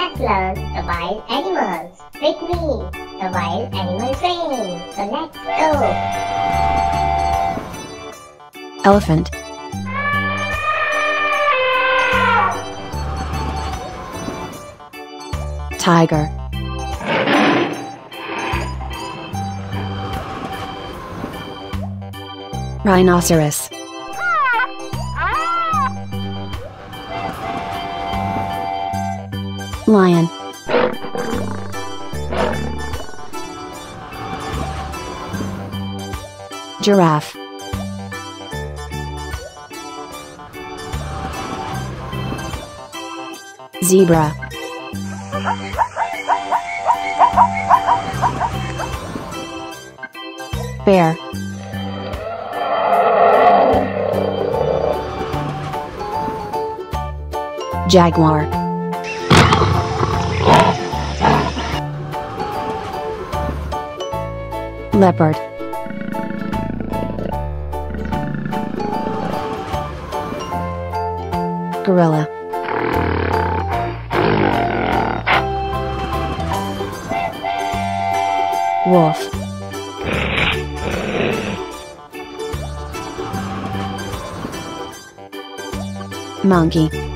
Let's learn the wild animals with me, the wild animal training. So let's go. Elephant. Tiger. Rhinoceros. Lion. Giraffe. Zebra. Bear. Jaguar. Leopard. Gorilla. Wolf. Monkey.